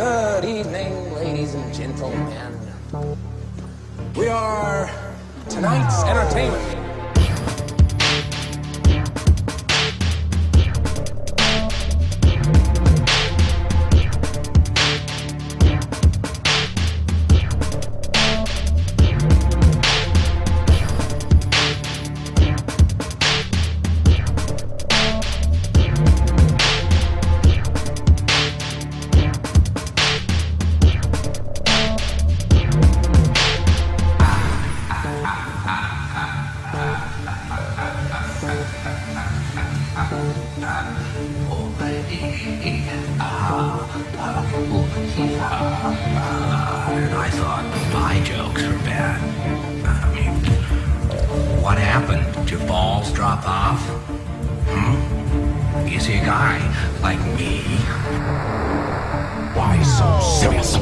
Good evening, ladies and gentlemen. We are tonight's entertainment. I thought my jokes were bad. I mean, what happened? Did your balls drop off? You see a guy like me? Why so serious?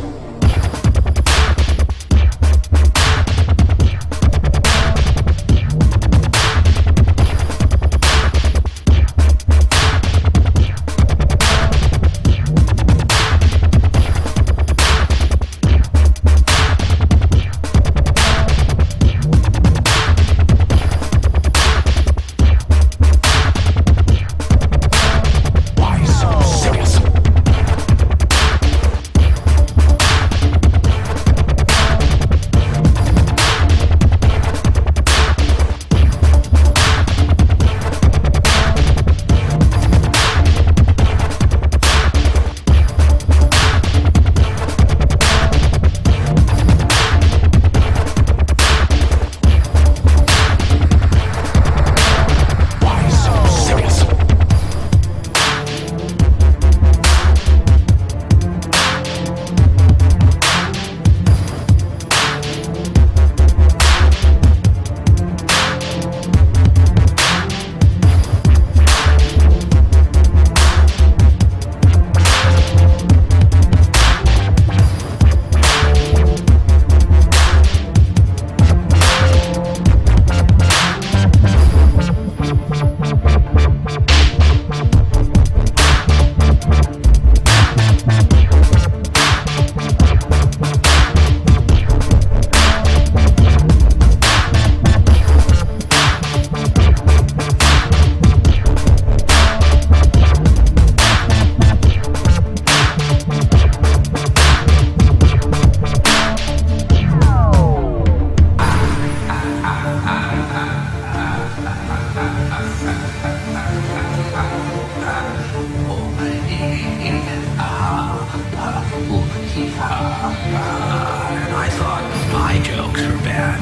And I thought my jokes were bad.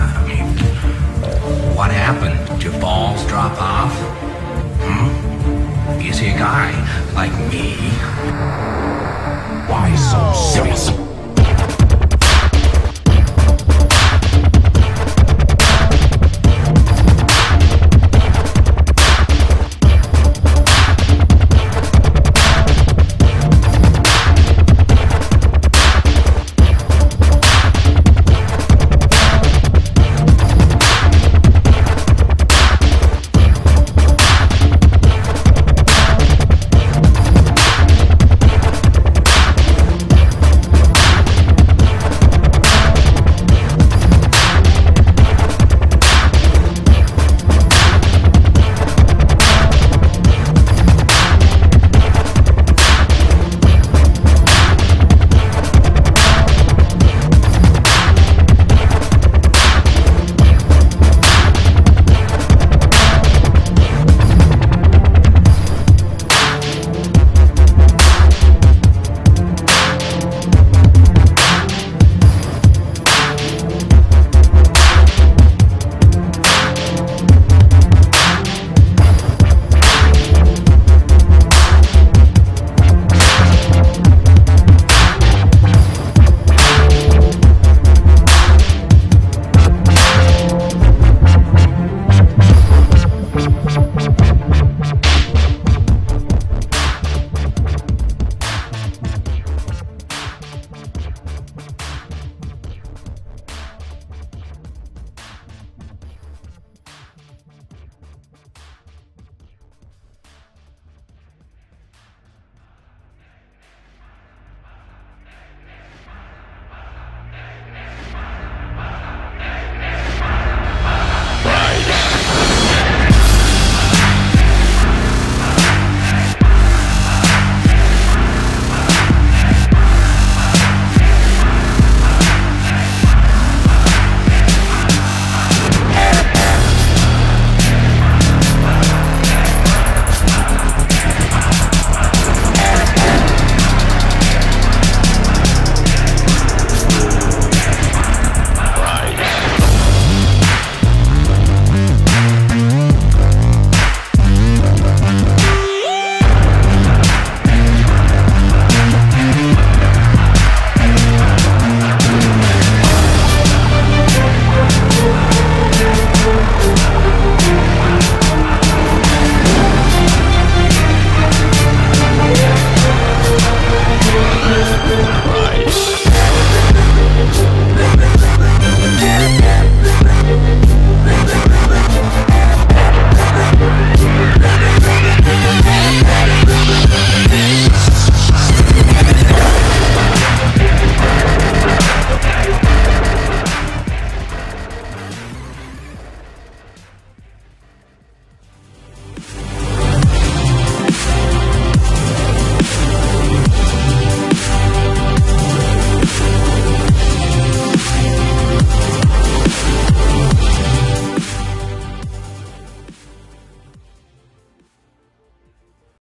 I mean, what happened? Did your balls drop off? You see a guy like me?